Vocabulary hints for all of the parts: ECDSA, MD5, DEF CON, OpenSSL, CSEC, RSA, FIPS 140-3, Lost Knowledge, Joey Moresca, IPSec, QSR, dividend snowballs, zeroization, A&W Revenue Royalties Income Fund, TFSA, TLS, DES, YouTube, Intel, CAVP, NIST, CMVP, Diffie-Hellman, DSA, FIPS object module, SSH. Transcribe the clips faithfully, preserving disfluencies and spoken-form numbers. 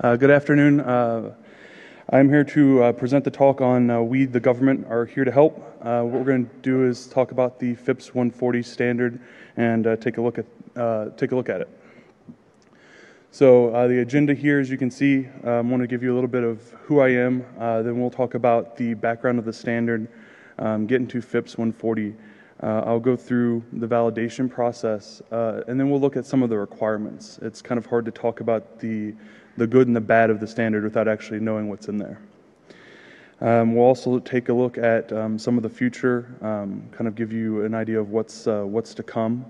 Uh, good afternoon. Uh, I'm here to uh, present the talk on uh, We, the Government, Are Here to Help. Uh, what we're going to do is talk about the FIPS one forty standard and uh, take a look at uh, take a look at it. So uh, the agenda here, as you can see, um, I want to give you a little bit of who I am. Uh, then we'll talk about the background of the standard, um, get into FIPS one forty. Uh, I'll go through the validation process, uh, and then we'll look at some of the requirements. It's kind of hard to talk about the, the good and the bad of the standard without actually knowing what's in there. Um, we'll also take a look at um, some of the future, um, kind of give you an idea of what's, uh, what's to come.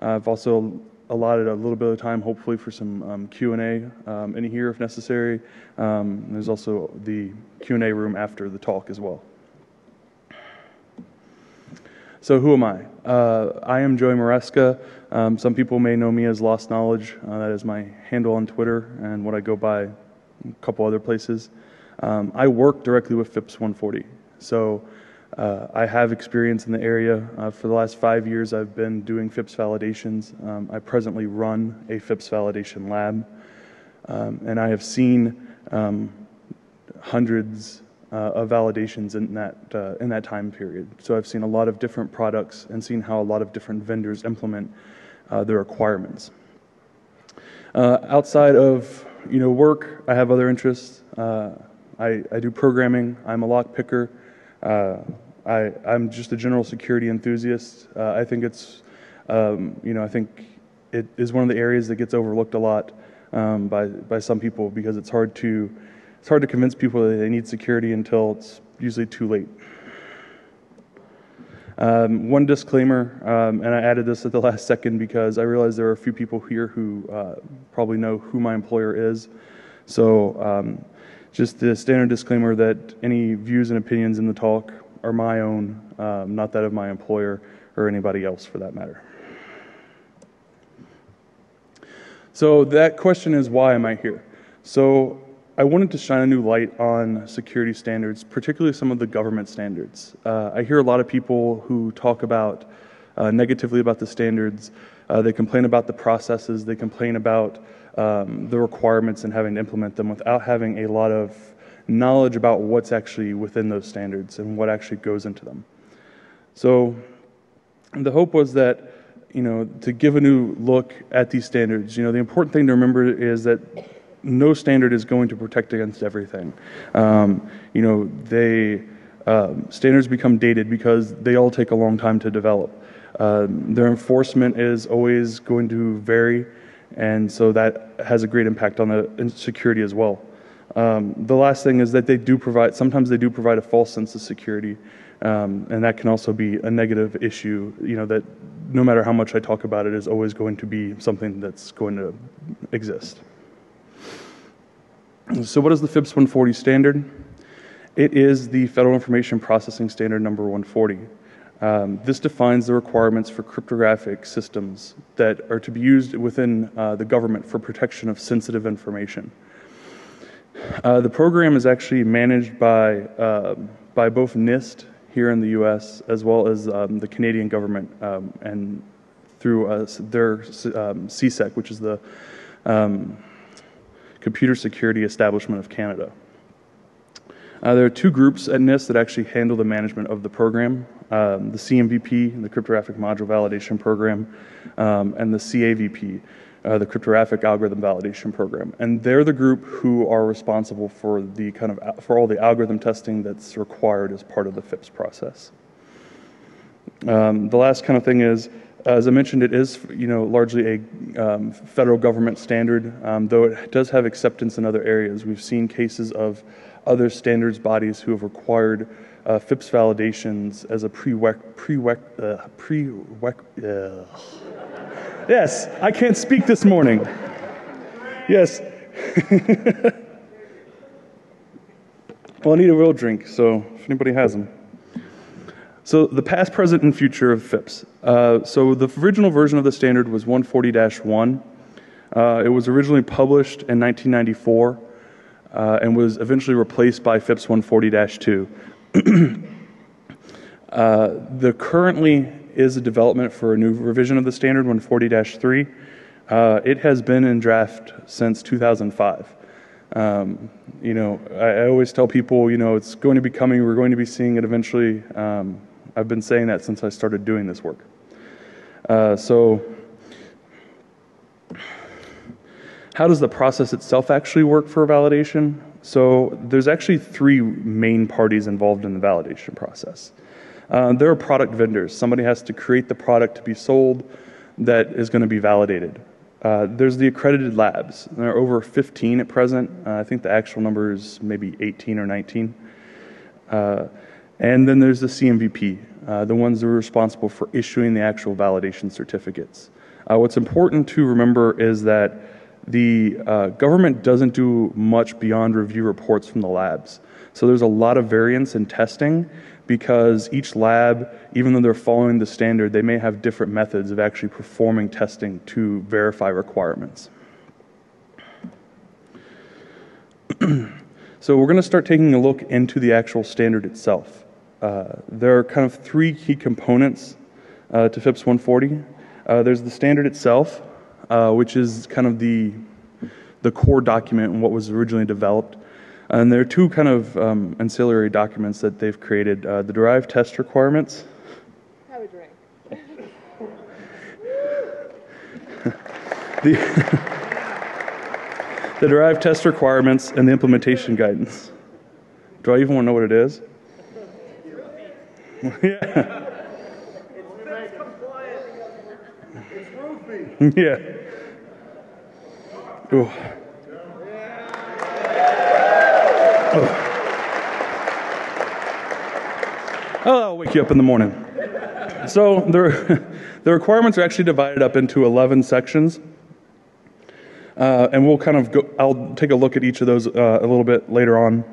Uh, I've also allotted a little bit of time, hopefully, for some um, Q and A um, in here if necessary. Um, there's also the Q and A room after the talk as well. So who am I? Uh, I am Joey Moresca. Um, some people may know me as Lost Knowledge. Uh, that is my handle on Twitter and what I go by a couple other places. Um, I work directly with FIPS one forty. So uh, I have experience in the area. Uh, for the last five years, I've been doing FIPS validations. Um, I presently run a FIPS validation lab. Um, and I have seen um, hundreds Uh, of validations in that, uh, in that time period. So I've seen a lot of different products and seen how a lot of different vendors implement uh, their requirements. Uh, outside of you know, work, I have other interests. Uh, I, I do programming. I'm a lock picker. Uh, I, I'm just a general security enthusiast. Uh, I think it's, um, you know, I think it is one of the areas that gets overlooked a lot um, by, by some people because it's hard to It's hard to convince people that they need security until it's usually too late. Um, one disclaimer, um, and I added this at the last second because I realized there are a few people here who uh, probably know who my employer is. So um, just the standard disclaimer that any views and opinions in the talk are my own, um, not that of my employer or anybody else for that matter. So that question is, why am I here? So I wanted to shine a new light on security standards, particularly some of the government standards. Uh, I hear a lot of people who talk about uh, negatively about the standards. Uh, they complain about the processes. They complain about um, the requirements and having to implement them without having a lot of knowledge about what's actually within those standards and what actually goes into them. So the hope was that, you know, to give a new look at these standards. You know, the important thing to remember is that no standard is going to protect against everything. Um, you know, they, um, standards become dated because they all take a long time to develop. Um, their enforcement is always going to vary, and so that has a great impact on the security as well. Um, the last thing is that they do provide, sometimes they do provide a false sense of security, um, and that can also be a negative issue, you know, that no matter how much I talk about it is always going to be something that's going to exist. So what is the FIPS one forty standard? It is the Federal Information Processing Standard number one forty. Um, this defines the requirements for cryptographic systems that are to be used within uh, the government for protection of sensitive information. Uh, the program is actually managed by, uh, by both NIST here in the U S as well as um, the Canadian government um, and through uh, their um, C SEC, which is the um, Computer Security Establishment of Canada. Uh, there are two groups at NIST that actually handle the management of the program, um, the C M V P, the Cryptographic Module Validation Program, um, and the C A V P, uh, the Cryptographic Algorithm Validation Program. And they're the group who are responsible for the kind of for all the algorithm testing that's required as part of the FIPS process. Um, the last kind of thing is, as I mentioned, it is, you know, largely a um, federal government standard, um, though it does have acceptance in other areas. We've seen cases of other standards bodies who have required uh, FIPS validations as a prereq, prereq, uh, prereq, uh. Yes, I can't speak this morning. Yes. Well, I need a real drink, so if anybody has them. So the past, present, and future of FIPS. Uh, so the original version of the standard was one forty dash one. Uh, it was originally published in nineteen ninety-four uh, and was eventually replaced by FIPS one forty dash two. uh, there currently is a development for a new revision of the standard, one forty dash three. Uh, it has been in draft since two thousand five. Um, you know, I, I always tell people, you know, it's going to be coming, we're going to be seeing it eventually. Um, I've been saying that since I started doing this work. Uh, so, how does the process itself actually work for validation? So there's actually three main parties involved in the validation process. Uh, there are product vendors. Somebody has to create the product to be sold that is going to be validated. Uh, there's the accredited labs. There are over fifteen at present. Uh, I think the actual number is maybe eighteen or nineteen. Uh, and then there's the C M V P, uh, the ones that are responsible for issuing the actual validation certificates. Uh, what's important to remember is that the uh, government doesn't do much beyond review reports from the labs. So there's a lot of variance in testing because each lab, even though they're following the standard, they may have different methods of actually performing testing to verify requirements. So we're going to start taking a look into the actual standard itself. Uh, there are kind of three key components uh, to FIPS one forty. Uh, there's the standard itself, Uh, which is kind of the, the core document and what was originally developed. And there are two kind of um, ancillary documents that they've created. Uh, the derived test requirements. Have a drink. the, the derived test requirements and the implementation guidance. Do I even want to know what it is? Yeah. Yeah. Ooh. Oh. Oh, I'll wake you up in the morning. So the, the requirements are actually divided up into eleven sections. Uh, and we'll kind of go, I'll take a look at each of those uh, a little bit later on.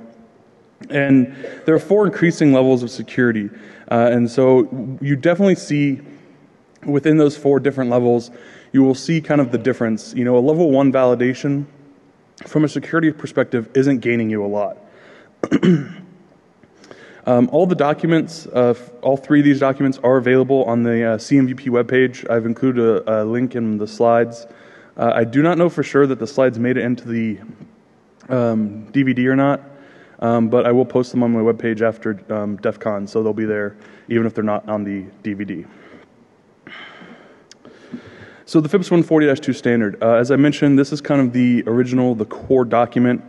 And there are four increasing levels of security. Uh, and so you definitely see within those four different levels, you will see kind of the difference. You know, a level one validation from a security perspective isn't gaining you a lot. um, all the documents, uh, all three of these documents are available on the uh, C M V P webpage. I've included a, a link in the slides. Uh, I do not know for sure that the slides made it into the um, D V D or not, um, but I will post them on my webpage after um, DEF CON, so they'll be there even if they're not on the D V D. So the FIPS one forty dash two standard, uh, as I mentioned, this is kind of the original, the core document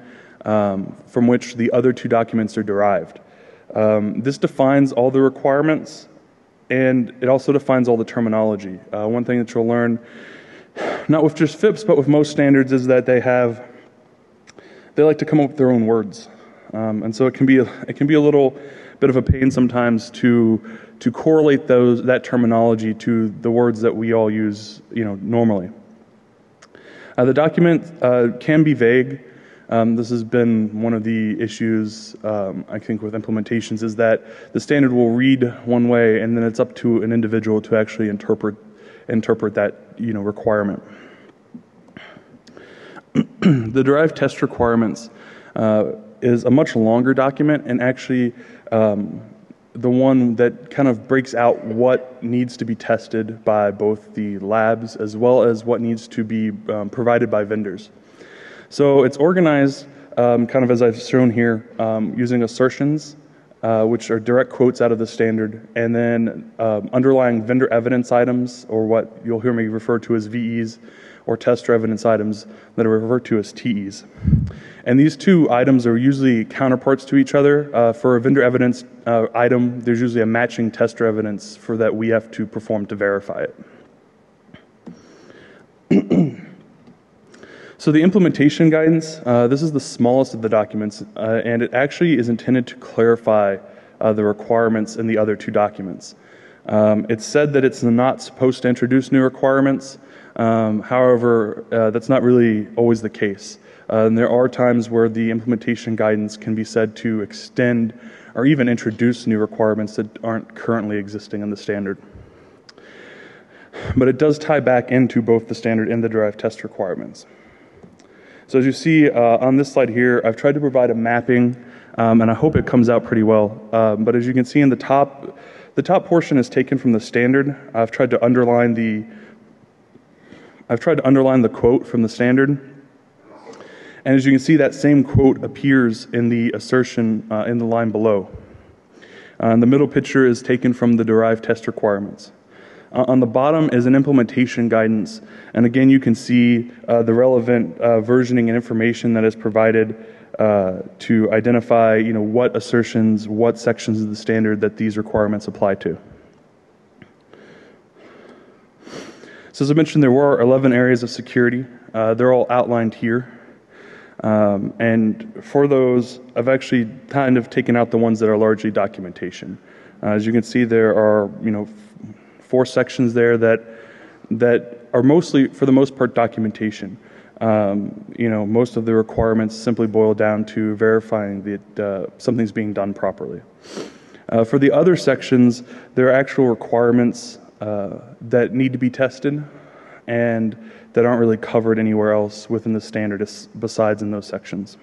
um, from which the other two documents are derived. Um, this defines all the requirements, and it also defines all the terminology. Uh, one thing that you'll learn, not with just FIPS, but with most standards, is that they have, they like to come up with their own words. Um, and so it can be, a, it can be a little bit of a pain sometimes to to correlate those, that terminology to the words that we all use, you know, normally. Uh, the document uh, can be vague. Um, this has been one of the issues, um, I think, with implementations, is that the standard will read one way, and then it's up to an individual to actually interpret interpret that, you know, requirement. The derived test requirements uh, is a much longer document, and actually, um, the one that kind of breaks out what needs to be tested by both the labs as well as what needs to be um, provided by vendors. So it's organized um, kind of as I've shown here um, using assertions, uh, which are direct quotes out of the standard, and then um, underlying vendor evidence items, or what you'll hear me refer to as V Es, or tester evidence items that are referred to as T Es. And these two items are usually counterparts to each other. Uh, for a vendor evidence uh, item, there's usually a matching tester evidence for that we have to perform to verify it. So the implementation guidance, uh, this is the smallest of the documents, uh, and it actually is intended to clarify uh, the requirements in the other two documents. Um, it's said that it's not supposed to introduce new requirements. Um, however, uh, that's not really always the case. Uh, and there are times where the implementation guidance can be said to extend or even introduce new requirements that aren't currently existing in the standard. But it does tie back into both the standard and the derived test requirements. So as you see uh, on this slide here, I've tried to provide a mapping, um, and I hope it comes out pretty well. Um, but as you can see in the top, the top portion is taken from the standard. I've tried to underline the I've tried to underline the quote from the standard. And as you can see, that same quote appears in the assertion uh, in the line below. Uh, and the middle picture is taken from the derived test requirements. Uh, on the bottom is an implementation guidance. And again, you can see uh, the relevant uh, versioning and information that is provided uh, to identify, you know, what assertions, what sections of the standard that these requirements apply to. So as I mentioned, there were eleven areas of security. Uh, they're all outlined here. Um, and for those, I've actually kind of taken out the ones that are largely documentation. Uh, as you can see, there are, you know, four sections there that that are mostly, for the most part, documentation. Um, you know, most of the requirements simply boil down to verifying that uh, something's being done properly. Uh, for the other sections, there are actual requirements uh, that need to be tested and that aren't really covered anywhere else within the standard besides in those sections.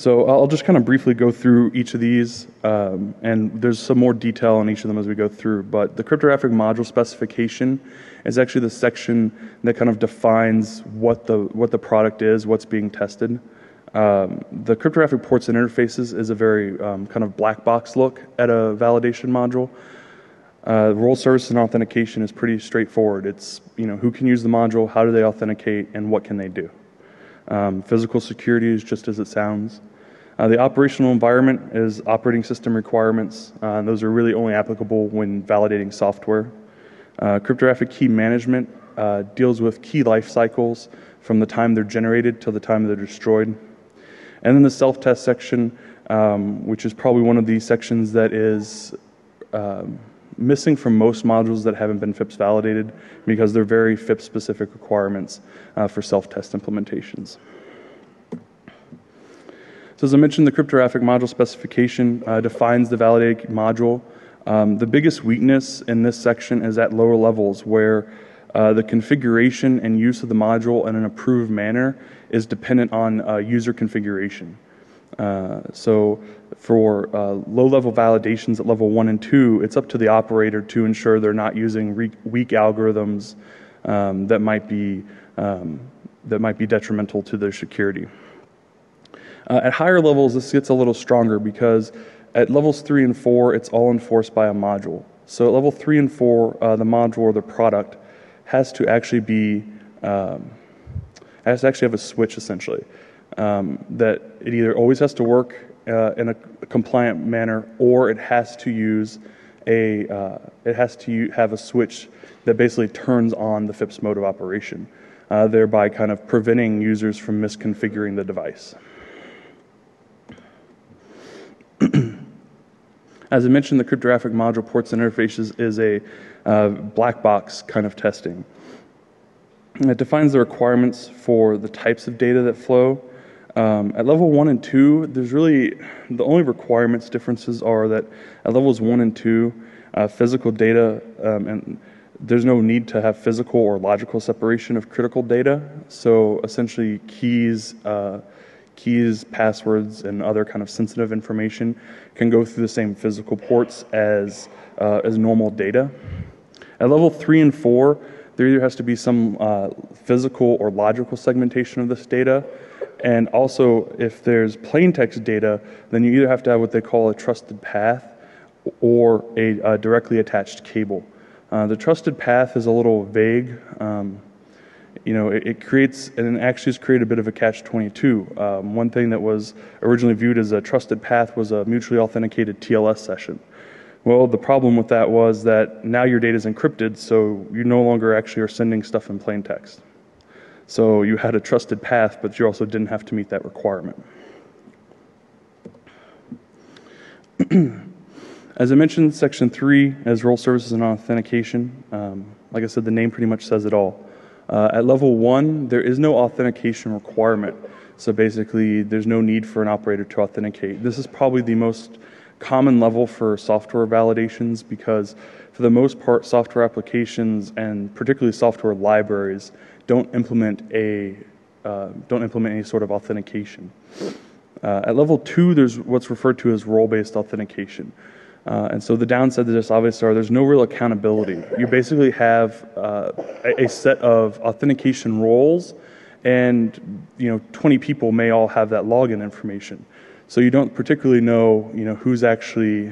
So I'll just kind of briefly go through each of these, um, and there's some more detail on each of them as we go through, but the cryptographic module specification is actually the section that kind of defines what the, what the product is, what's being tested. Um, the cryptographic ports and interfaces is a very um, kind of black box look at a validation module. Uh, role service and authentication is pretty straightforward. It's, you know, who can use the module, how do they authenticate, and what can they do. Um, physical security is just as it sounds. Uh, the operational environment is operating system requirements. Uh, and those are really only applicable when validating software. Uh, cryptographic key management uh, deals with key life cycles from the time they're generated till the time they're destroyed. And then the self-test section, um, which is probably one of the sections that is um, missing from most modules that haven't been FIPS validated, because they're very FIPS specific requirements uh, for self-test implementations. So as I mentioned, the cryptographic module specification uh, defines the validated module. Um, the biggest weakness in this section is at lower levels, where uh, the configuration and use of the module in an approved manner is dependent on uh, user configuration. Uh, so for uh, low-level validations at level one and two, it's up to the operator to ensure they're not using re weak algorithms um, that might be um, that might be detrimental to their security. Uh, at higher levels, this gets a little stronger, because at levels three and four, it's all enforced by a module. So at level three and four, uh, the module or the product has to actually be um, has to actually have a switch, essentially. Um, that it either always has to work uh, in a compliant manner, or it has to use a uh, it has to have a switch that basically turns on the FIPS mode of operation, uh, thereby kind of preventing users from misconfiguring the device. As I mentioned, the cryptographic module ports and interfaces is a uh, black box kind of testing. It defines the requirements for the types of data that flow. Um, at level one and two, there's really, the only requirements differences are that at levels one and two, uh, physical data, um, and there's no need to have physical or logical separation of critical data. So essentially keys, uh, keys, passwords, and other kind of sensitive information can go through the same physical ports as, uh, as normal data. At level three and four, there either has to be some uh, physical or logical segmentation of this data. And also, if there's plain text data, then you either have to have what they call a trusted path or a, a directly attached cable. Uh, the trusted path is a little vague. Um, you know, it, it creates, and it actually has created a bit of a catch twenty-two. Um, one thing that was originally viewed as a trusted path was a mutually authenticated T L S session. Well, the problem with that was that now your data is encrypted, so you no longer actually are sending stuff in plain text. So you had a trusted path, but you also didn't have to meet that requirement. As I mentioned, section three is role services and authentication. Um, like I said, the name pretty much says it all. Uh, at level one, there is no authentication requirement. So basically, there's no need for an operator to authenticate. This is probably the most common level for software validations, because for the most part, software applications and particularly software libraries don't implement a uh, don't implement any sort of authentication. Uh, at level two, there's what's referred to as role-based authentication. Uh, and so the downsides of this obviously are there's no real accountability. You basically have uh, a, a set of authentication roles, and you know twenty people may all have that login information. So you don't particularly know you know who's actually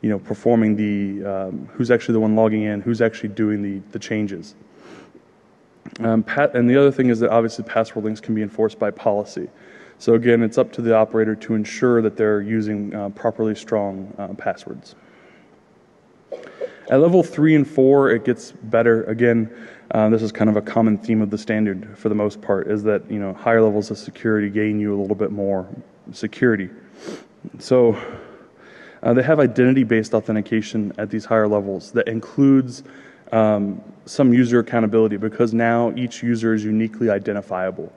you know performing the um, who's actually the one logging in, who's actually doing the the changes. Um, pat and the other thing is that obviously password links can be enforced by policy. So again, it's up to the operator to ensure that they're using uh, properly strong uh, passwords. At level three and four, it gets better. Again, uh, this is kind of a common theme of the standard for the most part, is that you know higher levels of security gain you a little bit more security. So uh, they have identity-based authentication at these higher levels that includes um, some user accountability, because now each user is uniquely identifiable.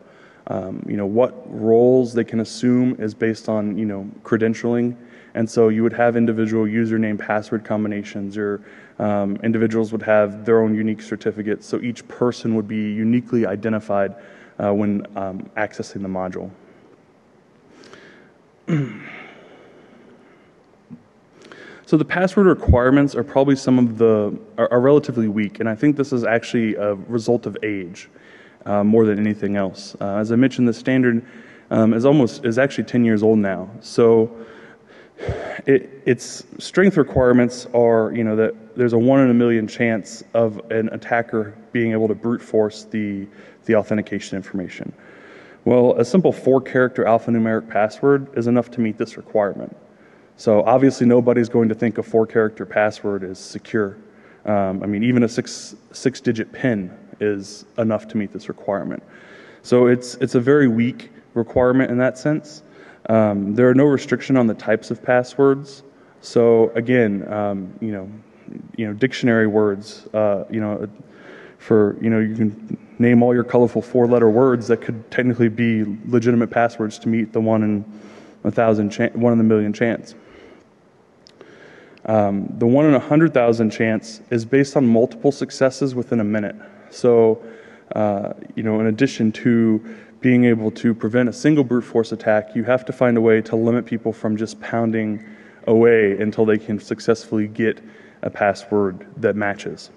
Um, you know, what roles they can assume is based on, you know, credentialing. And so you would have individual username password combinations, or um, individuals would have their own unique certificates. So each person would be uniquely identified uh, when um, accessing the module. So the password requirements are probably some of the, are, are relatively weak. And I think this is actually a result of age. Uh, more than anything else. Uh, as I mentioned, the standard um, is almost is actually ten years old now. So it, its strength requirements are, you know, that there's a one in a million chance of an attacker being able to brute force the, the authentication information. Well, a simple four-character alphanumeric password is enough to meet this requirement. So obviously nobody's going to think a four-character password is secure. Um, I mean, even a six, six-digit PIN is enough to meet this requirement. So it's, it's a very weak requirement in that sense. Um, there are no restriction on the types of passwords. So again, um, you know, you know, dictionary words, uh, you know, for, you know, you can name all your colorful four-letter words that could technically be legitimate passwords to meet the one in a thousand, one in a million chance. Um, the one in a hundred thousand chance is based on multiple successes within a minute. So, uh, you know, in addition to being able to prevent a single brute force attack, you have to find a way to limit people from just pounding away until they can successfully get a password that matches.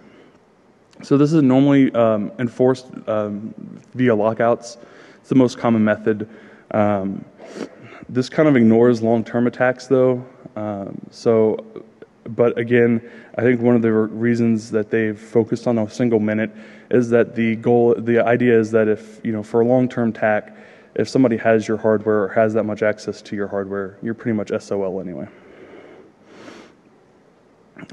So this is normally um, enforced um, via lockouts. It's the most common method. Um, this kind of ignores long-term attacks, though. Um, so. But again, I think one of the reasons that they've focused on a single minute is that the goal, the idea is that if, you know, for a long-term attack, if somebody has your hardware or has that much access to your hardware, you're pretty much S O L anyway.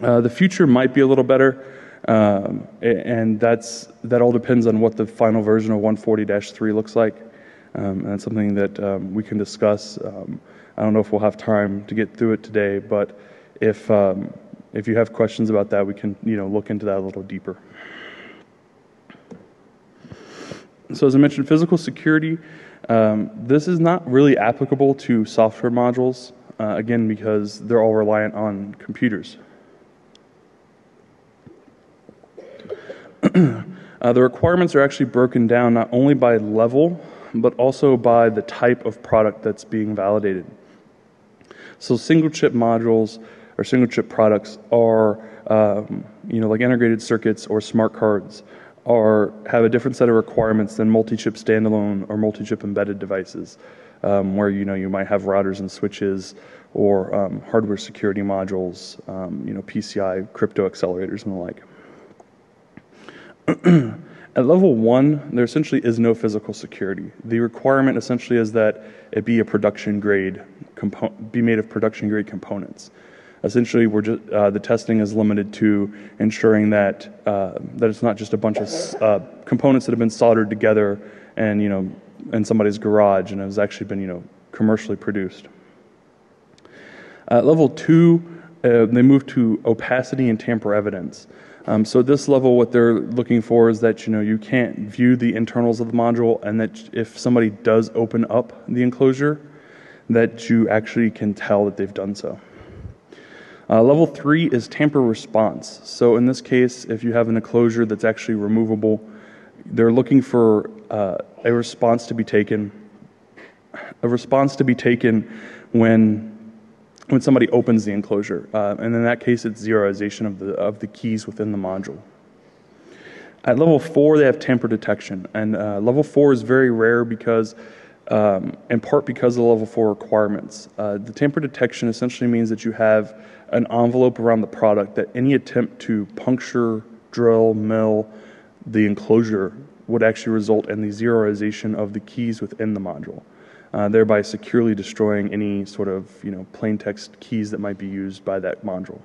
Uh, the future might be a little better, um, and that's, that all depends on what the final version of one forty dash three looks like, um, and that's something that um, we can discuss. Um, I don't know if we'll have time to get through it today, but If, um, if you have questions about that, we can you know, look into that a little deeper. So as I mentioned, physical security, um, this is not really applicable to software modules, uh, again, because they're all reliant on computers. uh, the requirements are actually broken down not only by level, but also by the type of product that's being validated. So single chip modules, or single chip products are, um, you know, like integrated circuits or smart cards, are have a different set of requirements than multi-chip standalone or multi-chip embedded devices, um, where you know you might have routers and switches, or um, hardware security modules, um, you know, P C I, crypto accelerators, and the like. At level one, there essentially is no physical security. The requirement essentially is that it be a production grade, be made of production grade components. Essentially, we're just, uh, the testing is limited to ensuring that uh, that it's not just a bunch of uh, components that have been soldered together and you know in somebody's garage and has actually been you know commercially produced. At level two, uh, they move to opacity and tamper evidence. Um, so at this level, what they're looking for is that you know you can't view the internals of the module, and that if somebody does open up the enclosure, that you actually can tell that they've done so. Uh, level three is tamper response. So in this case, if you have an enclosure that's actually removable, they're looking for uh, a response to be taken. A response to be taken when when somebody opens the enclosure. Uh, and in that case, it's zeroization of the, of the keys within the module. At level four, they have tamper detection. And uh, level four is very rare because, um, in part because of the level four requirements. Uh, the tamper detection essentially means that you have an envelope around the product that any attempt to puncture, drill, mill the enclosure would actually result in the zeroization of the keys within the module, uh, thereby securely destroying any sort of, you know, plain text keys that might be used by that module.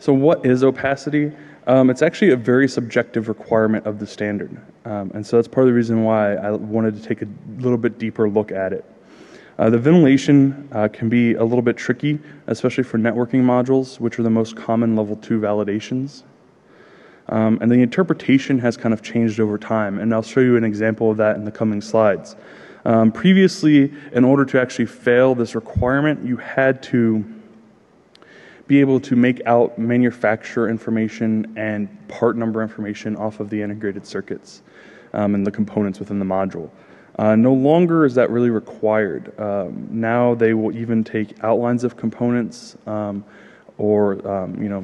So what is opacity? Um, it's actually a very subjective requirement of the standard. Um, and so that's part of the reason why I wanted to take a little bit deeper look at it. Uh, the ventilation uh, can be a little bit tricky, especially for networking modules, which are the most common level two validations. Um, and the interpretation has kind of changed over time, and I'll show you an example of that in the coming slides. Um, previously, in order to actually fail this requirement, you had to be able to make out manufacturer information and part number information off of the integrated circuits um, and the components within the module. Uh, no longer is that really required. Um, now they will even take outlines of components um, or um, you know,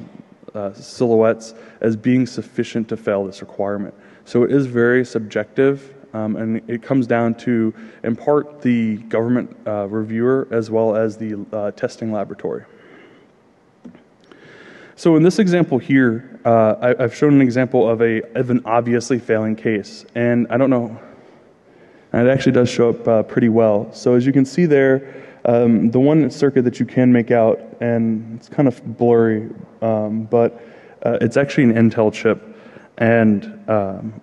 uh, silhouettes as being sufficient to fail this requirement. So it is very subjective, um, and it comes down to, in part, the government uh, reviewer as well as the uh, testing laboratory. So in this example here, uh, I, I've shown an example of, a, of an obviously failing case, and I don't know, and it actually does show up uh, pretty well. So as you can see there, um, the one circuit that you can make out, and it's kind of blurry, um, but uh, it's actually an Intel chip, and um,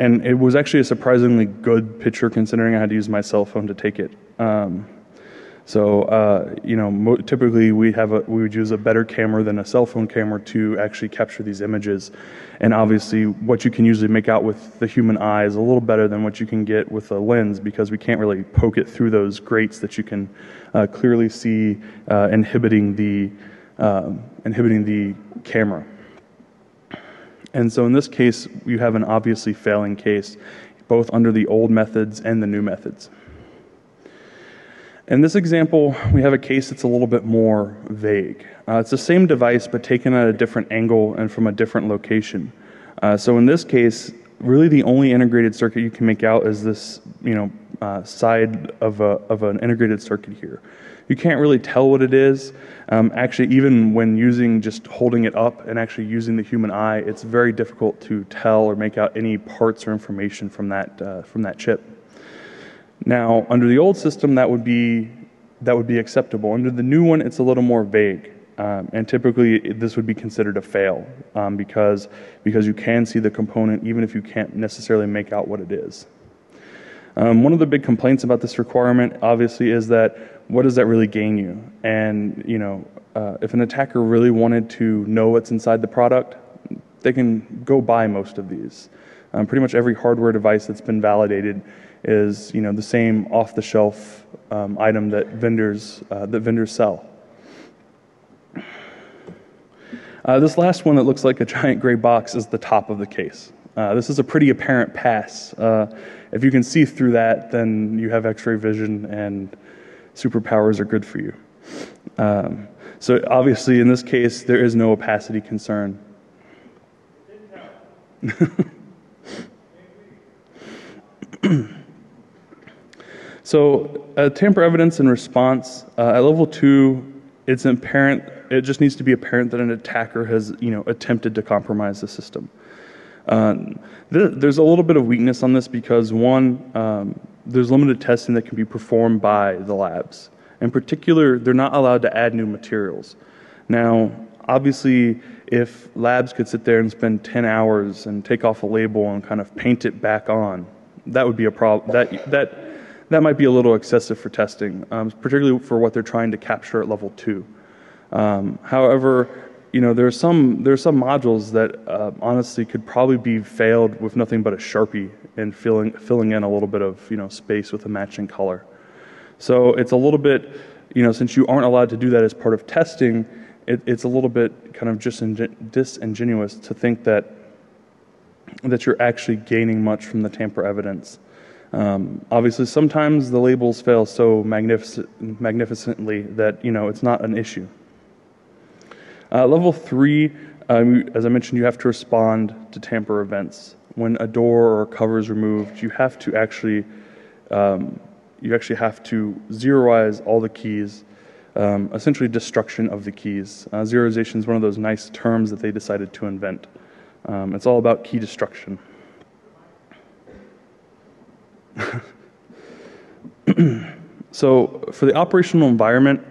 and it was actually a surprisingly good picture considering I had to use my cell phone to take it. Um, so uh, you know, mo typically we have a, we would use a better camera than a cell phone camera to actually capture these images, and obviously what you can usually make out with the human eye is a little better than what you can get with a lens, because we can't really poke it through those grates that you can uh, clearly see uh, inhibiting the uh, inhibiting the camera. And so in this case, you have an obviously failing case, both under the old methods and the new methods. In this example, we have a case that's a little bit more vague. Uh, it's the same device, but taken at a different angle and from a different location. Uh, so in this case, really the only integrated circuit you can make out is this, you know, uh, side of, a, of an integrated circuit here. You can't really tell what it is. Um, actually, even when using, just holding it up and actually using the human eye, it's very difficult to tell or make out any parts or information from that, uh, from that chip. Now, under the old system, that would be that would be acceptable. Under the new one, it's a little more vague, um, and typically this would be considered a fail um, because because you can see the component even if you can't necessarily make out what it is. Um, one of the big complaints about this requirement, obviously, is that what does that really gain you? And you know, uh, if an attacker really wanted to know what's inside the product, they can go buy most of these. Um, pretty much every hardware device that's been validated is, you know, the same off-the-shelf um, item that vendors uh, that vendors sell. Uh, this last one that looks like a giant gray box is the top of the case. Uh, this is a pretty apparent pass. Uh, if you can see through that, then you have X-ray vision, and superpowers are good for you. Um, so obviously, in this case, there is no opacity concern. So uh, tamper evidence and response uh, at level two, it's apparent. It just needs to be apparent that an attacker has, you know, attempted to compromise the system. Um, th there's a little bit of weakness on this because one, um, there's limited testing that can be performed by the labs. In particular, they're not allowed to add new materials. Now, obviously, if labs could sit there and spend ten hours and take off a label and kind of paint it back on, that would be a problem. That that. That might be a little excessive for testing, um, particularly for what they're trying to capture at level two. Um, however, you know, there are some there are some modules that uh, honestly could probably be failed with nothing but a Sharpie and filling filling in a little bit of, you know, space with a matching color. So it's a little bit, you know, since you aren't allowed to do that as part of testing, it, it's a little bit kind of just disingenuous to think that that you're actually gaining much from the tamper evidence. Um, obviously, sometimes the labels fail so magnificent, magnificently that, you know, it's not an issue. Uh, level three, um, as I mentioned, you have to respond to tamper events. When a door or a cover is removed, you have to actually, um, you actually have to zeroize all the keys. Um, essentially, destruction of the keys. Uh, zeroization is one of those nice terms that they decided to invent. Um, it's all about key destruction. So, for the operational environment,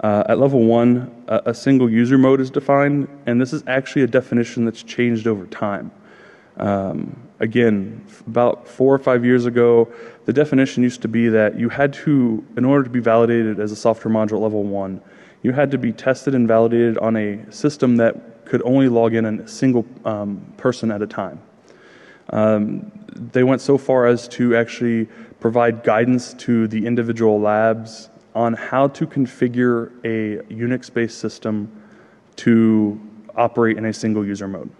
uh, at level one, a, a single user mode is defined, and this is actually a definition that's changed over time. Um, again, about four or five years ago, the definition used to be that you had to, in order to be validated as a software module at level one, you had to be tested and validated on a system that could only log in a single um, person at a time. Um, they went so far as to actually provide guidance to the individual labs on how to configure a Unix-based system to operate in a single user mode.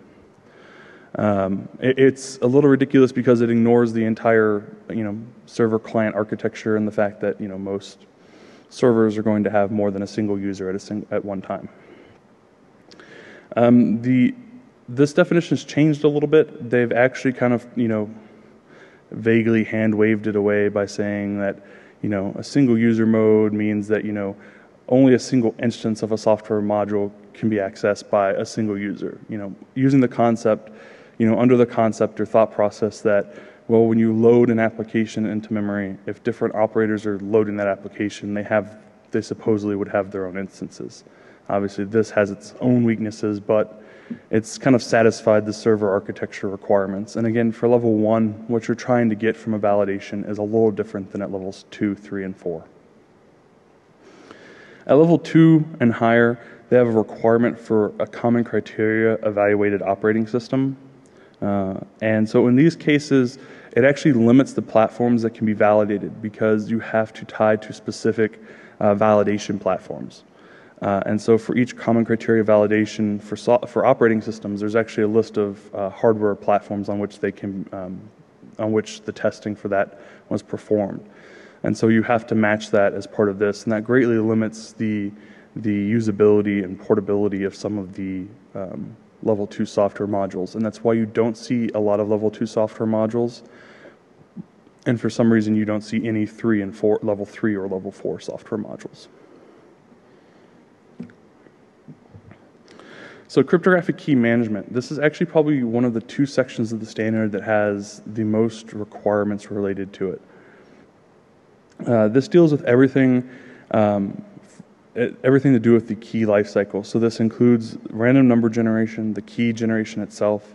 Um, it, it's a little ridiculous because it ignores the entire, you know, server-client architecture and the fact that, you know, most servers are going to have more than a single user at a sing at one time. Um, the this definition has changed a little bit. They've actually kind of, you know, vaguely hand-waved it away by saying that, you know, a single user mode means that, you know, only a single instance of a software module can be accessed by a single user. You know, using the concept, you know, under the concept or thought process that, well, when you load an application into memory, if different operators are loading that application, they have, they supposedly would have their own instances. Obviously, this has its own weaknesses, but it's kind of satisfied the server architecture requirements. And again, for level one, what you're trying to get from a validation is a little different than at levels two, three, and four. At level two and higher, they have a requirement for a common criteria evaluated operating system. Uh, and so in these cases, it actually limits the platforms that can be validated because you have to tie to specific uh, validation platforms. Uh, and so for each common criteria validation for, so for operating systems, there's actually a list of uh, hardware platforms on which they can, um, on which the testing for that was performed. And so you have to match that as part of this, and that greatly limits the, the usability and portability of some of the um, level two software modules. And that's why you don't see a lot of level two software modules, and for some reason you don't see any three and four, level three or level four software modules. So cryptographic key management. This is actually probably one of the two sections of the standard that has the most requirements related to it. Uh, this deals with everything, um, everything to do with the key lifecycle. So this includes random number generation, the key generation itself,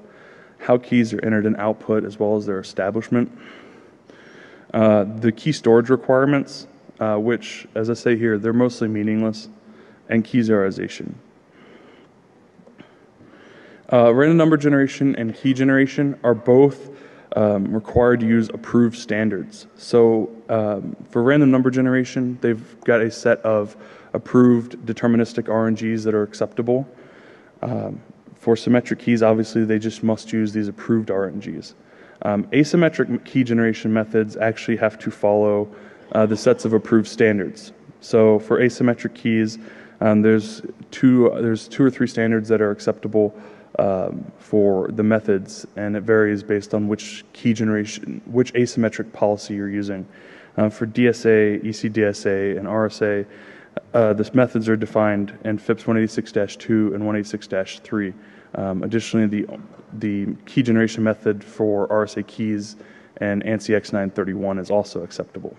how keys are entered and output, as well as their establishment. Uh, the key storage requirements, uh, which, as I say here, they're mostly meaningless, and key zeroization. Uh, random number generation and key generation are both Um, required to use approved standards. So um, for random number generation, they've got a set of approved deterministic R N Gs that are acceptable. Um, for symmetric keys, obviously, they just must use these approved R N Gs. Um, asymmetric key generation methods actually have to follow uh, the sets of approved standards. So for asymmetric keys, um, there's two, there's two or three standards that are acceptable Um, for the methods, and it varies based on which key generation, which asymmetric policy you're using. Uh, for D S A, E C D S A, and R S A, uh, the methods are defined in FIPS one eighty-six dash two and one eighty-six dash three. Um, additionally, the, the key generation method for R S A keys and ANSI X nine thirty-one is also acceptable.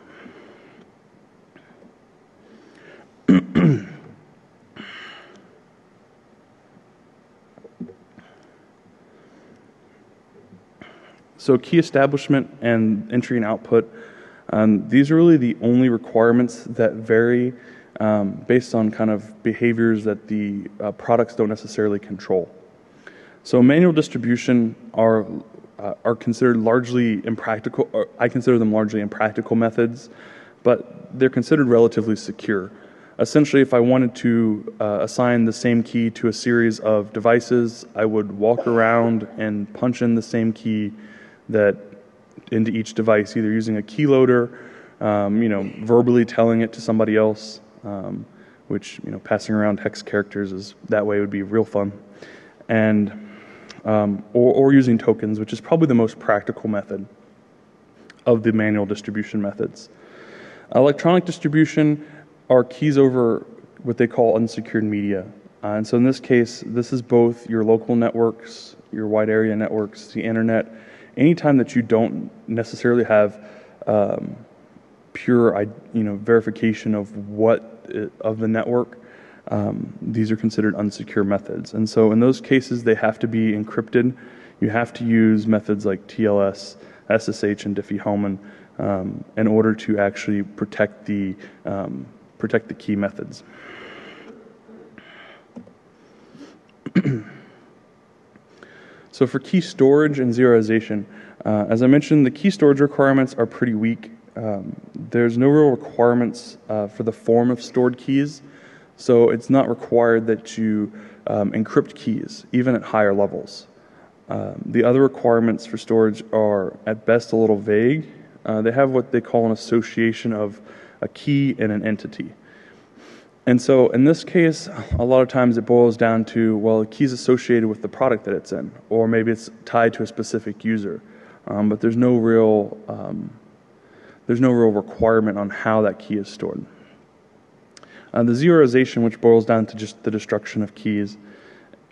So key establishment and entry and output, um, these are really the only requirements that vary um, based on kind of behaviors that the uh, products don't necessarily control. So manual distribution are, uh, are considered largely impractical, or I consider them largely impractical methods, but they're considered relatively secure. Essentially, if I wanted to uh, assign the same key to a series of devices, I would walk around and punch in the same key that into each device, either using a keyloader, um, you know, verbally telling it to somebody else, um, which, you know, passing around hex characters is that way would be real fun, and um, or, or using tokens, which is probably the most practical method of the manual distribution methods. Electronic distribution are keys over what they call unsecured media. Uh, and so in this case, this is both your local networks, your wide area networks, the internet, anytime that you don't necessarily have um, pure, you know, verification of what, it, of the network, um, these are considered unsecure methods. And so in those cases, they have to be encrypted. You have to use methods like T L S, S S H, and Diffie-Hellman um, in order to actually protect the, um, protect the key methods. So for key storage and zeroization, uh, as I mentioned, the key storage requirements are pretty weak. Um, there's no real requirements uh, for the form of stored keys, so it's not required that you um, encrypt keys, even at higher levels. Um, the other requirements for storage are, at best, a little vague. Uh, they have what they call an association of a key and an entity. And so in this case, a lot of times it boils down to, well, the key's associated with the product that it's in, or maybe it's tied to a specific user. Um, but there's no real, um, there's no real requirement on how that key is stored. Uh, the zeroization, which boils down to just the destruction of keys,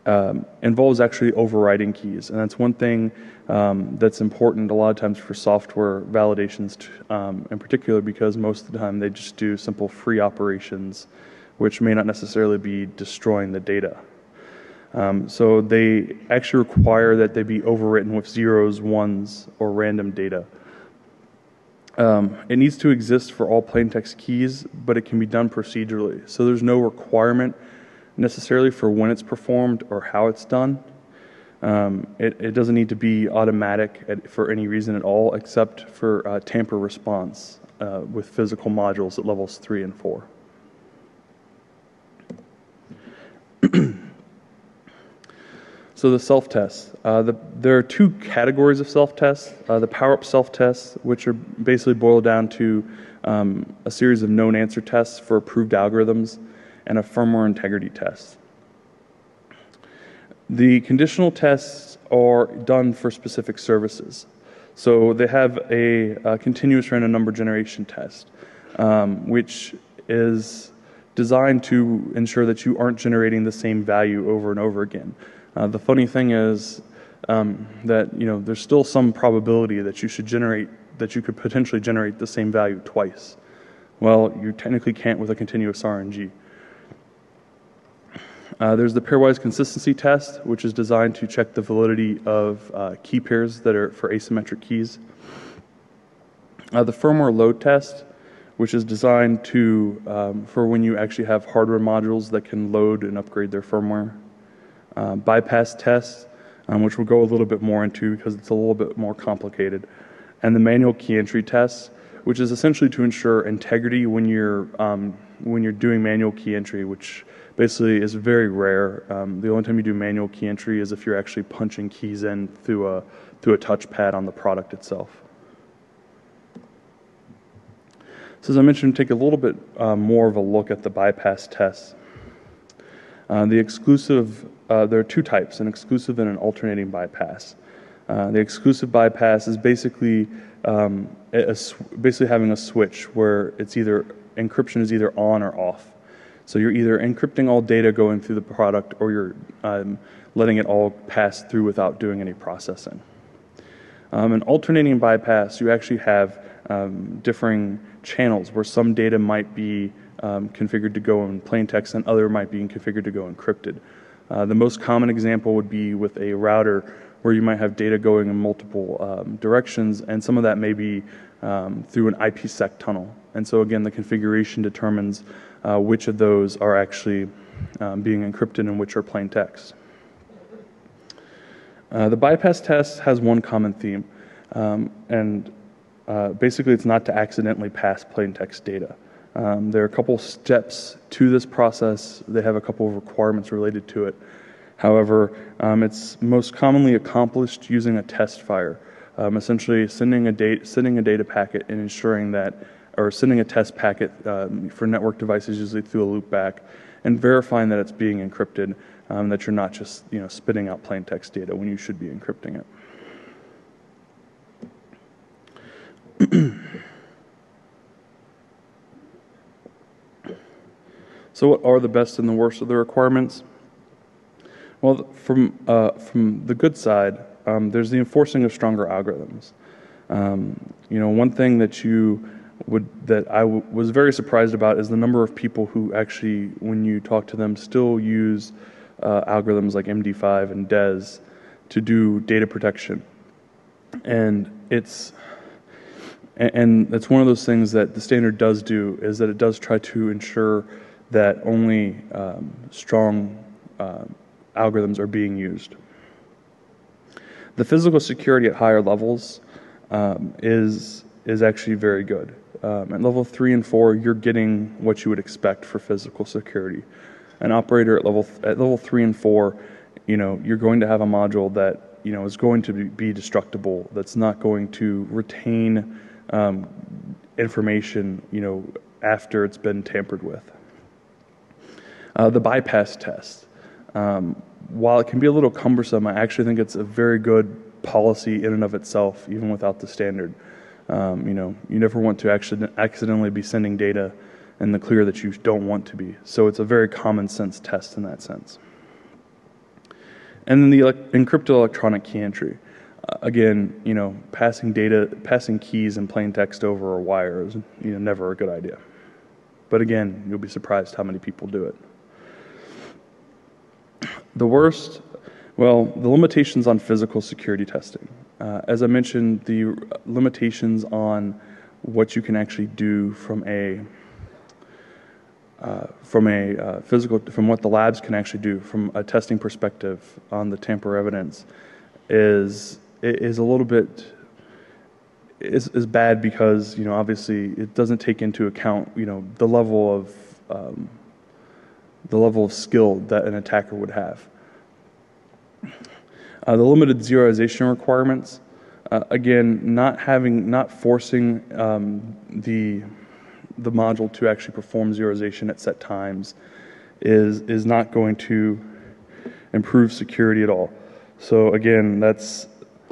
um, involves actually overriding keys. And that's one thing um, that's important a lot of times for software validations to, um, in particular, because most of the time they just do simple free operations, which may not necessarily be destroying the data. Um, so they actually require that they be overwritten with zeros, ones, or random data. Um, it needs to exist for all plaintext keys, but it can be done procedurally. So there's no requirement necessarily for when it's performed or how it's done. Um, it, it doesn't need to be automatic at, for any reason at all, except for uh, tamper response uh, with physical modules at levels three and four. So the self-tests. Uh, the, there are two categories of self-tests. Uh, the power-up self-tests, which are basically boiled down to um, a series of known answer tests for approved algorithms and a firmware integrity test. The conditional tests are done for specific services. So they have a, a continuous random number generation test, um, which is designed to ensure that you aren't generating the same value over and over again. Uh, the funny thing is um, that, you know, there's still some probability that you should generate, that you could potentially generate the same value twice. Well, you technically can't with a continuous R N G. Uh, there's the pairwise consistency test, which is designed to check the validity of uh, key pairs that are for asymmetric keys. Uh, the firmware load test, which is designed to, um, for when you actually have hardware modules that can load and upgrade their firmware. Uh, bypass tests, um, which we'll go a little bit more into because it's a little bit more complicated. And the manual key entry tests, which is essentially to ensure integrity when you're, um, when you're doing manual key entry, which basically is very rare. Um, the only time you do manual key entry is if you're actually punching keys in through a, through a touchpad on the product itself. So as I mentioned, take a little bit uh, more of a look at the bypass tests. Uh, the exclusive, uh, there are two types, an exclusive and an alternating bypass. Uh, the exclusive bypass is basically um, a, basically having a switch where it's either, encryption is either on or off. So you're either encrypting all data going through the product, or you're um, letting it all pass through without doing any processing. Um, an alternating bypass, you actually have um, differing channels where some data might be Um, configured to go in plain text and other might be configured to go encrypted. Uh, the most common example would be with a router where you might have data going in multiple um, directions, and some of that may be um, through an I P sec tunnel. And so again, the configuration determines uh, which of those are actually um, being encrypted and which are plain text. Uh, the bypass test has one common theme, um, and uh, basically it's not to accidentally pass plain text data. Um, there are a couple steps to this process. They have a couple of requirements related to it. However, um, it's most commonly accomplished using a test fire, um, essentially sending a date, sending a data packet and ensuring that, or sending a test packet um, for network devices usually through a loopback, and verifying that it's being encrypted, um, that you're not just you know spitting out plain text data when you should be encrypting it. So what are the best and the worst of the requirements? Well, from, uh, from the good side, um, there's the enforcing of stronger algorithms. Um, you know, one thing that you would, that I w was very surprised about is the number of people who actually, when you talk to them, still use uh, algorithms like M D five and D E S to do data protection. And it's, and that's one of those things that the standard does do, is that it does try to ensure that only um, strong uh, algorithms are being used. The physical security at higher levels um, is, is actually very good. Um, at level three and four, you're getting what you would expect for physical security. An operator at level, at level three and four, you know, you're going to have a module that, you know, is going to be destructible, that's not going to retain um, information, you know, after it's been tampered with. Uh, the bypass test, um, while it can be a little cumbersome, I actually think it's a very good policy in and of itself, even without the standard. Um, you know, you never want to accident accidentally be sending data in the clear that you don't want to be. So it's a very common sense test in that sense. And then the ele encrypted electronic key entry. Uh, again, you know, passing data, passing keys in plain text over a wire is, you know, never a good idea. But again, you'll be surprised how many people do it. The worst, well, the limitations on physical security testing. Uh, as I mentioned, the limitations on what you can actually do from a uh, from a uh, physical, from what the labs can actually do from a testing perspective on the tamper evidence is is a little bit is is bad because you know obviously it doesn't take into account you know the level of um, the level of skill that an attacker would have. Uh, the limited zeroization requirements, uh, again, not having, not forcing um, the the module to actually perform zeroization at set times, is is not going to improve security at all. So again, that's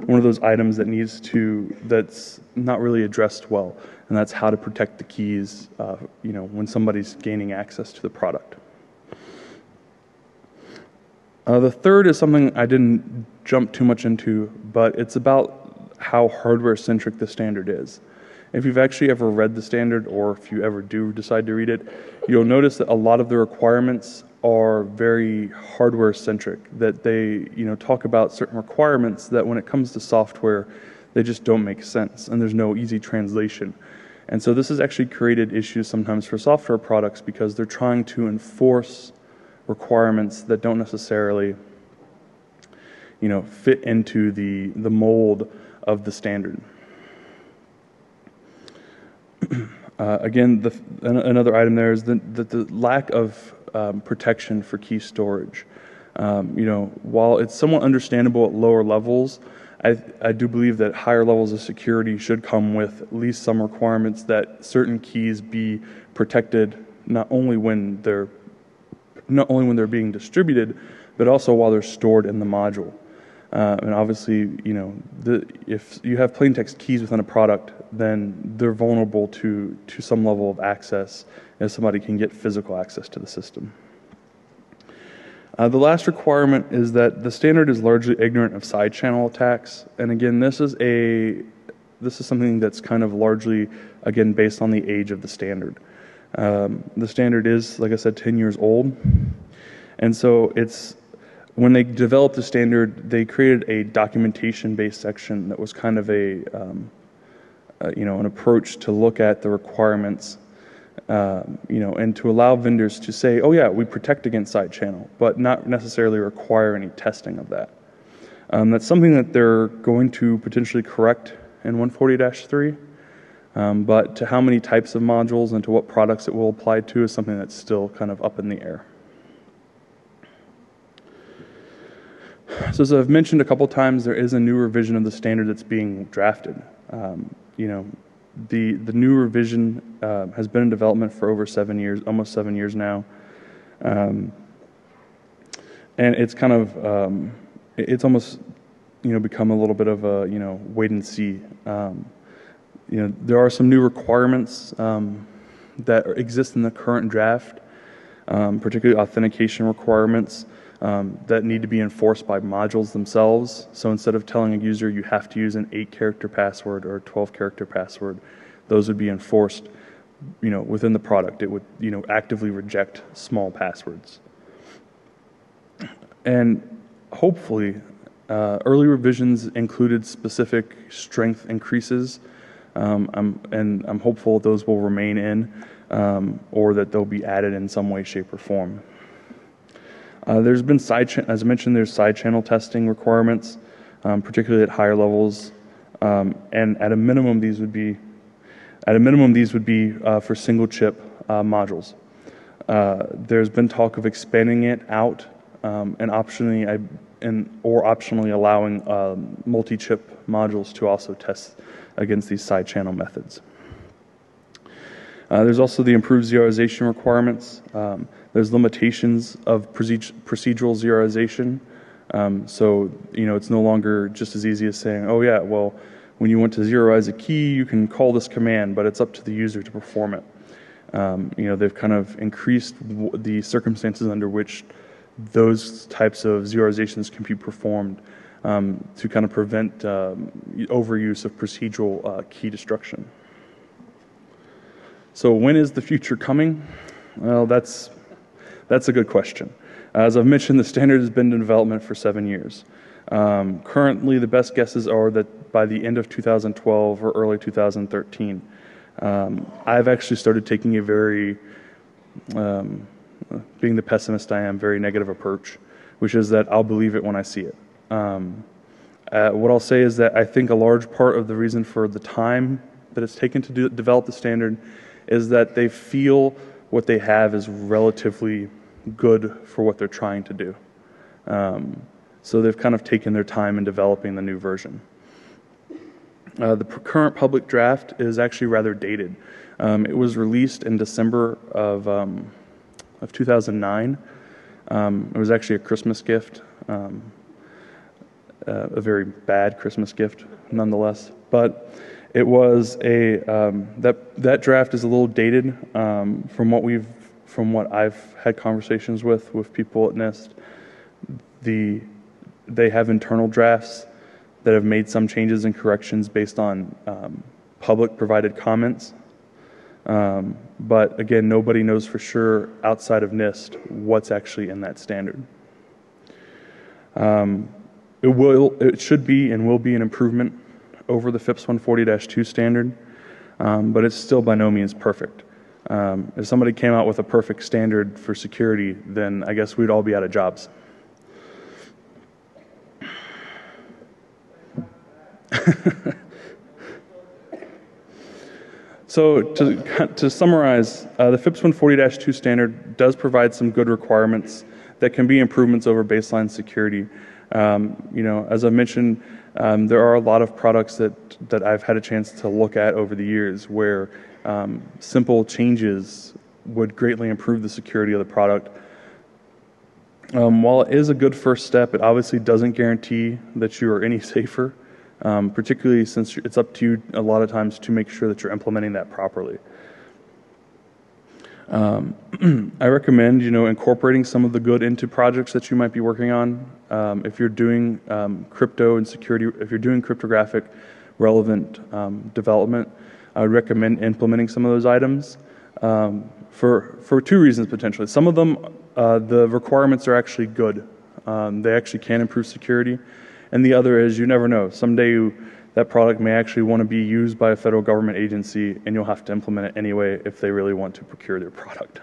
one of those items that needs to that's not really addressed well, and that's how to protect the keys, uh, you know, when somebody's gaining access to the product. Uh, the third is something I didn't jump too much into, but it's about how hardware-centric the standard is. If you've actually ever read the standard, or if you ever do decide to read it, you'll notice that a lot of the requirements are very hardware-centric, that they you know, talk about certain requirements that when it comes to software, they just don't make sense, and there's no easy translation. And so this has actually created issues sometimes for software products because they're trying to enforce requirements that don't necessarily, you know, fit into the the mold of the standard. Uh, again, the, another item there is the the, the lack of um, protection for key storage. Um, you know, while it's somewhat understandable at lower levels, I I do believe that higher levels of security should come with at least some requirements that certain keys be protected not only when they're not only when they're being distributed, but also while they're stored in the module. Uh, and obviously, you know, the, if you have plain text keys within a product, then they're vulnerable to, to some level of access as somebody can get physical access to the system. Uh, the last requirement is that the standard is largely ignorant of side channel attacks. And again, this is, a, this is something that's kind of largely, again, based on the age of the standard. Um, the standard is, like I said, ten years old, and so it's, when they developed the standard, they created a documentation-based section that was kind of a, um, uh, you know, an approach to look at the requirements, uh, you know, and to allow vendors to say, oh yeah, we protect against side channel, but not necessarily require any testing of that. Um, that's something that they're going to potentially correct in one forty dash three. Um, but to how many types of modules and to what products it will apply to is something that's still kind of up in the air. So as I've mentioned a couple times, there is a new revision of the standard that's being drafted. Um, you know, the, the new revision uh, has been in development for over seven years, almost seven years now. Um, and it's kind of, um, it's almost, you know, become a little bit of a, you know, wait and see. Um, you know, there are some new requirements um, that exist in the current draft, um, particularly authentication requirements um, that need to be enforced by modules themselves. So instead of telling a user you have to use an eight-character password or a twelve-character password, those would be enforced, you know, within the product. It would, you know, actively reject small passwords. And hopefully, uh, early revisions included specific strength increases. Um, I'm, and I'm hopeful those will remain in, um, or that they'll be added in some way, shape, or form. Uh, there's been side, as I mentioned, there's side channel testing requirements, um, particularly at higher levels, um, and at a minimum, these would be, at a minimum, these would be uh, for single chip uh, modules. Uh, there's been talk of expanding it out, um, and optionally, I, and or optionally allowing uh, multi-chip modules to also test against these side channel methods. Uh, there's also the improved zeroization requirements. Um, there's limitations of procedural zeroization. Um, so, you know, it's no longer just as easy as saying, oh yeah, well, when you want to zeroize a key, you can call this command, but it's up to the user to perform it. Um, you know, they've kind of increased w the circumstances under which those types of zeroizations can be performed, Um, to kind of prevent um, overuse of procedural uh, key destruction. So when is the future coming? Well, that's, that's a good question. As I've mentioned, the standard has been in development for seven years. Um, currently, the best guesses are that by the end of two thousand twelve or early two thousand thirteen, um, I've actually started taking a very, um, being the pessimist I am, very negative approach, which is that I'll believe it when I see it. Um, uh, what I'll say is that I think a large part of the reason for the time that it's taken to do, develop the standard is that they feel what they have is relatively good for what they're trying to do. Um, so they've kind of taken their time in developing the new version. Uh, the current public draft is actually rather dated. Um, it was released in December of, um, of two thousand nine. Um, it was actually a Christmas gift. Um, Uh, a very bad Christmas gift, nonetheless. But it was a um, that that draft is a little dated um, from what we've from what I've had conversations with with people at NIST. The they have internal drafts that have made some changes and corrections based on um, public provided comments. Um, but again, nobody knows for sure outside of NIST what's actually in that standard. Um, It will, it should be and will be an improvement over the FIPS one forty dash two standard, um, but it's still by no means perfect. Um, if somebody came out with a perfect standard for security, then I guess we'd all be out of jobs. So to, to summarize, uh, the FIPS one forty dash two standard does provide some good requirements that can be improvements over baseline security. Um, you know, as I mentioned, um, there are a lot of products that, that I've had a chance to look at over the years where um, simple changes would greatly improve the security of the product. Um, while it is a good first step, it obviously doesn't guarantee that you are any safer, um, particularly since it's up to you a lot of times to make sure that you're implementing that properly. Um, I recommend, you know, incorporating some of the good into projects that you might be working on. Um, if you're doing um, crypto and security, if you're doing cryptographic relevant um, development, I would recommend implementing some of those items um, for, for two reasons potentially. Some of them, uh, the requirements are actually good. Um, they actually can improve security. And the other is you never know. Someday you, that product may actually want to be used by a federal government agency, and you'll have to implement it anyway if they really want to procure their product.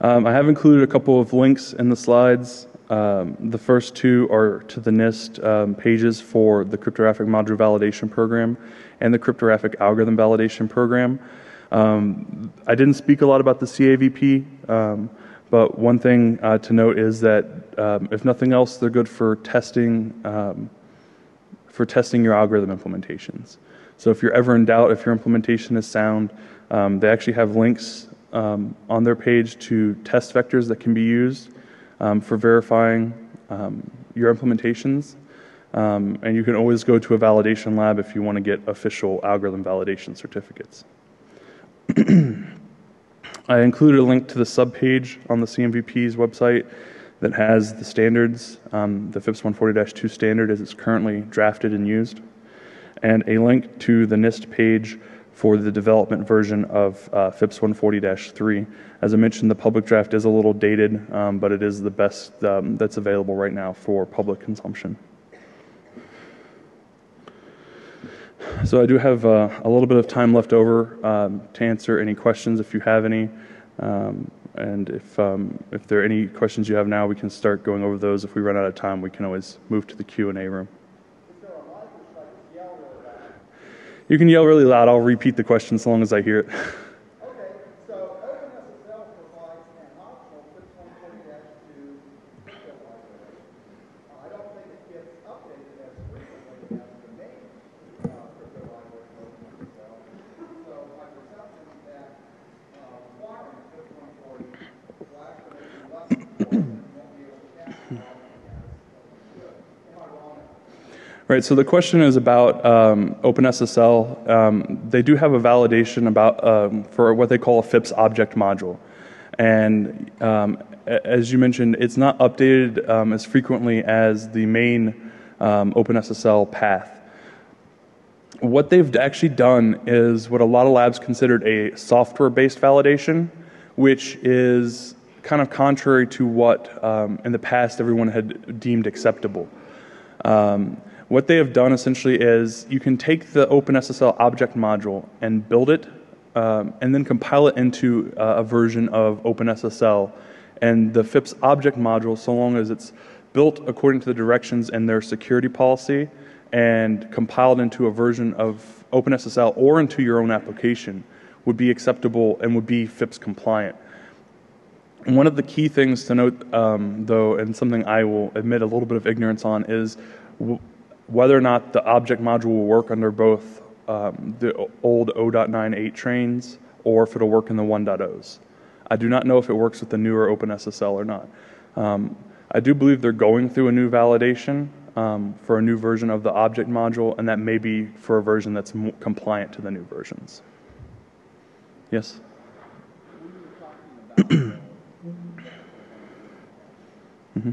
um, I have included a couple of links in the slides. Um, the first two are to the NIST um, pages for the Cryptographic Module Validation Program and the Cryptographic Algorithm Validation Program. Um, I didn't speak a lot about the C A V P, um, But one thing uh, to note is that um, if nothing else, they're good for testing um, for testing your algorithm implementations. So if you're ever in doubt if your implementation is sound, um, they actually have links um, on their page to test vectors that can be used um, for verifying um, your implementations. Um, and you can always go to a validation lab if you want to get official algorithm validation certificates. I included a link to the subpage on the C M V P's website that has the standards, um, the FIPS one forty dash two standard as it's currently drafted and used, and a link to the NIST page for the development version of uh, FIPS one forty dash three. As I mentioned, the public draft is a little dated, um, but it is the best um, that's available right now for public consumption. So I do have uh, a little bit of time left over um, to answer any questions if you have any, um, and if, um, if there are any questions you have now, we can start going over those. If we run out of time, we can always move to the Q and A room. Is there a mic or should I just yell really loud? You can yell really loud. I'll repeat the question as long as I hear it. Okay, so OpenSSL provides an optional FIPS one forty dash two. I don't think it gets updated as frequently as the name. Right, so the question is about um, OpenSSL. Um, they do have a validation about um, for what they call a FIPS object module. And um, as you mentioned, it's not updated um, as frequently as the main um, OpenSSL path. What they've actually done is what a lot of labs considered a software-based validation, which is kind of contrary to what um, in the past everyone had deemed acceptable. Um, What they have done essentially is you can take the OpenSSL object module and build it um, and then compile it into uh, a version of OpenSSL, and the FIPS object module, so long as it's built according to the directions and their security policy and compiled into a version of OpenSSL or into your own application, would be acceptable and would be FIPS compliant. One of the key things to note um, though, and something I will admit a little bit of ignorance on, is whether or not the object module will work under both um, the old zero point ninety-eight trains or if it'll work in the one point zeros. I do not know if it works with the newer OpenSSL or not. Um, I do believe they're going through a new validation um, for a new version of the object module, and that may be for a version that's more compliant to the new versions. Yes? Mm-hmm.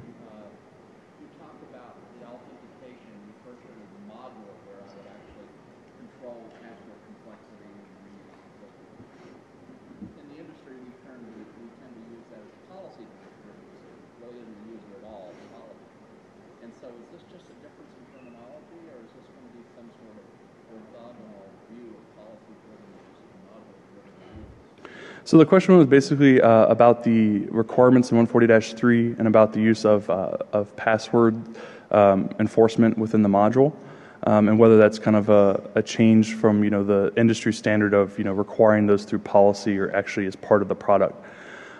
So the question was basically uh, about the requirements in one forty dash three and about the use of, uh, of password um, enforcement within the module, um, and whether that's kind of a, a change from, you know, the industry standard of, you know, requiring those through policy or actually as part of the product.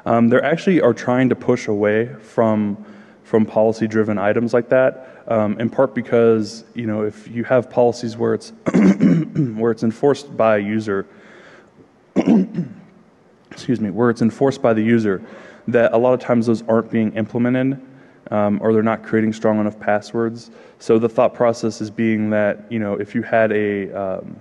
Um, they actually are trying to push away from, from policy-driven items like that, um, in part because, you know, if you have policies where it's, where it's enforced by a user, excuse me, where it's enforced by the user, that a lot of times those aren't being implemented um, or they're not creating strong enough passwords. So the thought process is being that, you know, if you had a, um,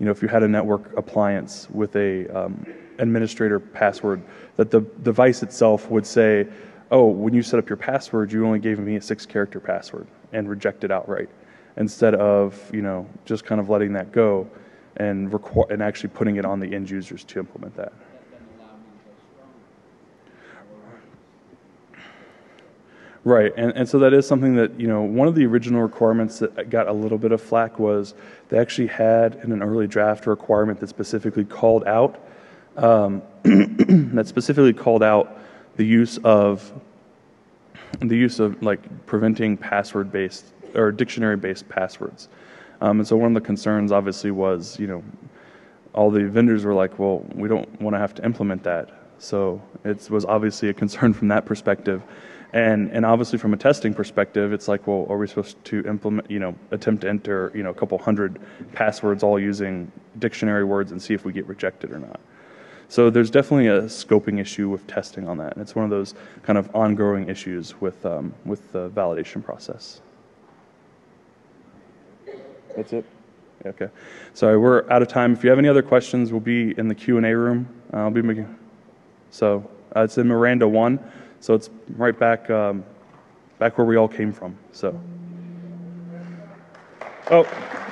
you know, if you had a network appliance with a um, administrator password, that the device itself would say, oh, when you set up your password, you only gave me a six character password, and reject it outright, instead of, you know, just kind of letting that go and, requ and actually putting it on the end users to implement that. Right, and, and so that is something that, you know, one of the original requirements that got a little bit of flack was they actually had in an early draft a requirement that specifically called out, um, that specifically called out the use of, the use of like preventing password-based or dictionary-based passwords. Um, and so one of the concerns obviously was, you know, all the vendors were like, well, we don't want to have to implement that. So it was obviously a concern from that perspective. And, and obviously from a testing perspective, it's like, well, are we supposed to implement, you know, attempt to enter, you know, a couple hundred passwords all using dictionary words and see if we get rejected or not? So there's definitely a scoping issue with testing on that. And it's one of those kind of ongoing issues with, um, with the validation process. That's it? Okay. Sorry, we're out of time. If you have any other questions, we'll be in the Q and A room. Uh, I'll be making, so uh, it's in Miranda one. So it's right back, um, back where we all came from. So, oh.